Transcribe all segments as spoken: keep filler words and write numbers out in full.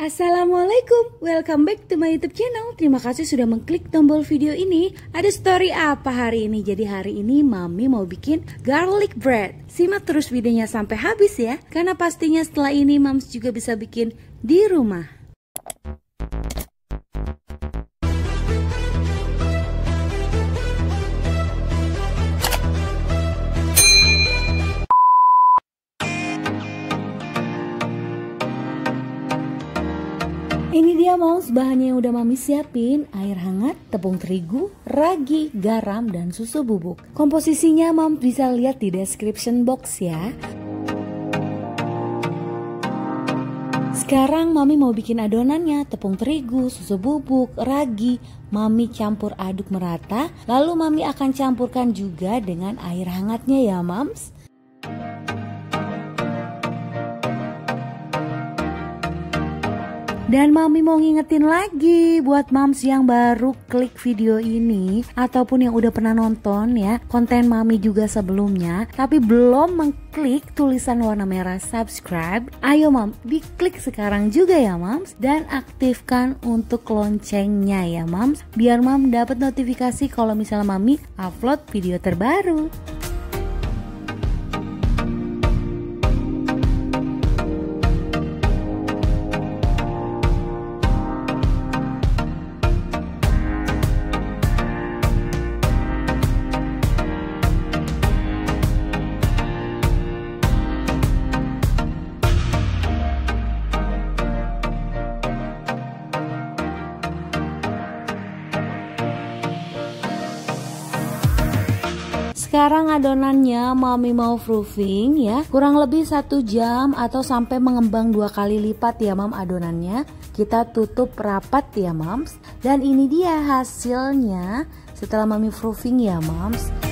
Assalamualaikum, welcome back to my YouTube channel. Terima kasih sudah mengklik tombol video ini. Ada story apa hari ini? Jadi hari ini Mami mau bikin garlic bread. Simak terus videonya sampai habis ya, karena pastinya setelah ini Mams juga bisa bikin di rumah. Ini dia Moms, bahannya yang udah Mami siapin: air hangat, tepung terigu, ragi, garam, dan susu bubuk. Komposisinya Moms bisa lihat di description box ya. Sekarang Mami mau bikin adonannya. Tepung terigu, susu bubuk, ragi Mami campur aduk merata. Lalu Mami akan campurkan juga dengan air hangatnya ya Moms. Dan Mami mau ngingetin lagi buat Mams yang baru klik video ini ataupun yang udah pernah nonton ya konten Mami juga sebelumnya tapi belum mengklik tulisan warna merah subscribe. Ayo Mams, diklik sekarang juga ya Mams, dan aktifkan untuk loncengnya ya Mams, biar Mams dapat notifikasi kalau misalnya Mami upload video terbaru. Sekarang adonannya Mami mau proofing ya, kurang lebih satu jam atau sampai mengembang dua kali lipat ya Mam adonannya. Kita tutup rapat ya Mams. Dan ini dia hasilnya setelah Mami proofing ya Mams.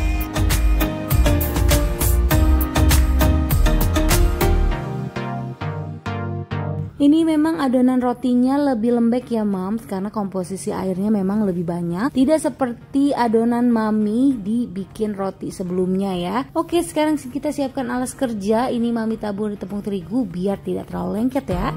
Ini memang adonan rotinya lebih lembek ya Mams, karena komposisi airnya memang lebih banyak. Tidak seperti adonan Mami dibikin roti sebelumnya ya. Oke, sekarang kita siapkan alas kerja. Ini Mami tabur di tepung terigu biar tidak terlalu lengket ya.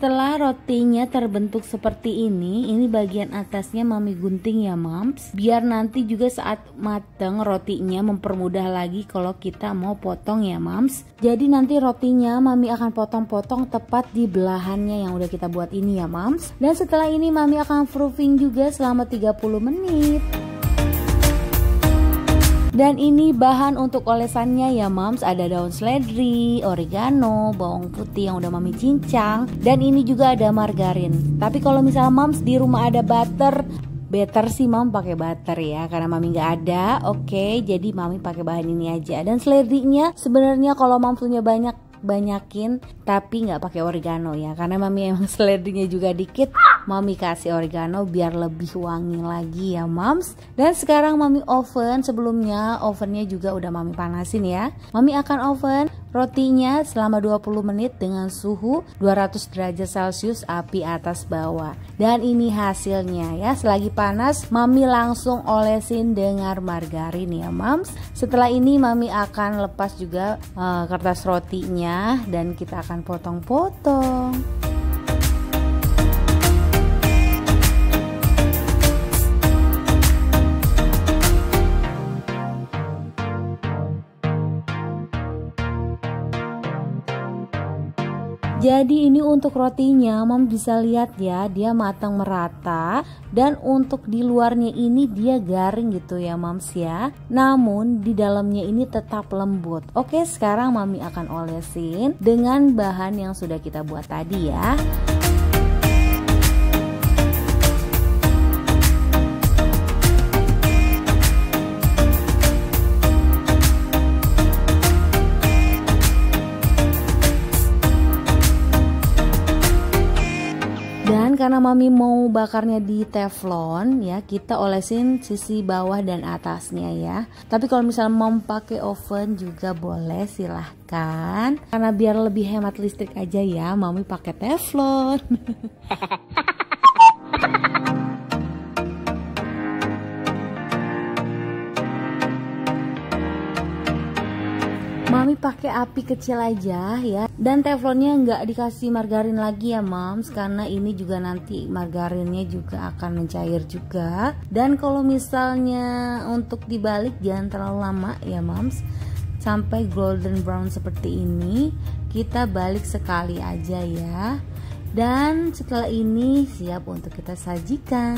Setelah rotinya terbentuk seperti ini, ini bagian atasnya Mami gunting ya Mams, biar nanti juga saat mateng rotinya mempermudah lagi kalau kita mau potong ya Mams. Jadi nanti rotinya Mami akan potong-potong tepat di belahannya yang udah kita buat ini ya Mams. Dan setelah ini Mami akan proofing juga selama tiga puluh menit. Dan ini bahan untuk olesannya ya Mams, ada daun seledri, oregano, bawang putih yang udah Mami cincang, dan ini juga ada margarin. Tapi kalau misalnya Mams di rumah ada butter, better sih Mams pakai butter ya, karena Mami nggak ada. Oke, jadi Mami pakai bahan ini aja. Dan seledrinya sebenarnya kalau Mams punya banyak, banyakin, tapi nggak pakai oregano ya, karena Mami emang seledrinya juga dikit. Mami kasih oregano biar lebih wangi lagi ya Mams. Dan sekarang Mami oven. Sebelumnya ovennya juga udah Mami panasin ya. Mami akan oven rotinya selama dua puluh menit dengan suhu dua ratus derajat celcius, api atas bawah. Dan ini hasilnya ya. Selagi panas Mami langsung olesin dengan margarin ya Mams. Setelah ini Mami akan lepas juga uh, kertas rotinya, dan kita akan potong-potong. Jadi ini untuk rotinya, Mom bisa lihat ya, dia matang merata, dan untuk di luarnya ini dia garing gitu ya Mams ya. Namun di dalamnya ini tetap lembut. Oke, sekarang Mami akan olesin dengan bahan yang sudah kita buat tadi ya. Dan karena mami mau bakarnya di teflon ya, kita olesin sisi bawah dan atasnya ya. Tapi kalau misalnya mau pakai oven juga boleh, silahkan. Karena biar lebih hemat listrik aja ya, mami pakai teflon. Mami pakai api kecil aja ya, dan teflonnya nggak dikasih margarin lagi ya Moms, karena ini juga nanti margarinnya juga akan mencair juga. Dan kalau misalnya untuk dibalik jangan terlalu lama ya Moms, sampai golden brown seperti ini kita balik sekali aja ya. Dan setelah ini siap untuk kita sajikan.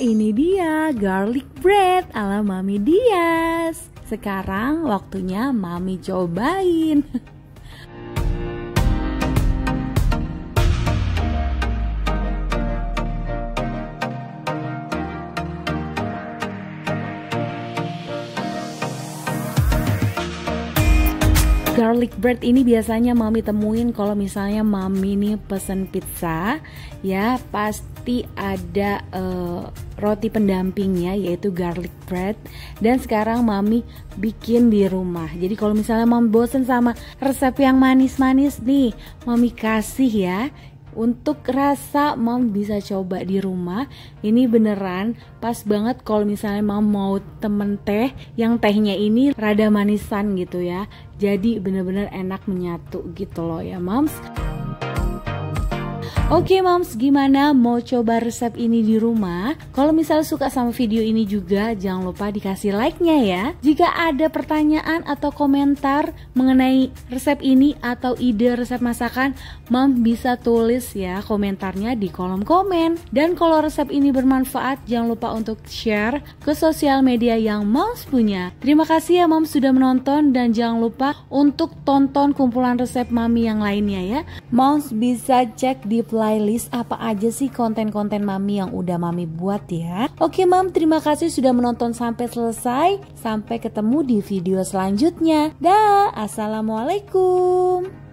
Ini dia garlic bread ala Mami Dias. Sekarang waktunya Mami cobain. Garlic bread ini biasanya mami temuin kalau misalnya mami nih pesen pizza ya, pasti ada uh, roti pendampingnya yaitu garlic bread. Dan sekarang mami bikin di rumah. Jadi kalau misalnya mami bosen sama resep yang manis-manis nih, mami kasih ya. Untuk rasa mom bisa coba di rumah. Ini beneran pas banget kalau misalnya mom mau temen teh, yang tehnya ini rada manisan gitu ya. Jadi bener-bener enak menyatu gitu loh ya moms. Oke moms, gimana mau coba resep ini di rumah? Kalau misalnya suka sama video ini juga jangan lupa dikasih like-nya ya. Jika ada pertanyaan atau komentar mengenai resep ini atau ide resep masakan, mom bisa tulis ya komentarnya di kolom komen. Dan kalau resep ini bermanfaat jangan lupa untuk share ke sosial media yang moms punya. Terima kasih ya moms sudah menonton, dan jangan lupa untuk tonton kumpulan resep mami yang lainnya ya. Moms bisa cek di playlist apa aja sih konten-konten mami yang udah mami buat ya. Oke mam, terima kasih sudah menonton sampai selesai. Sampai ketemu di video selanjutnya. Dah, assalamualaikum.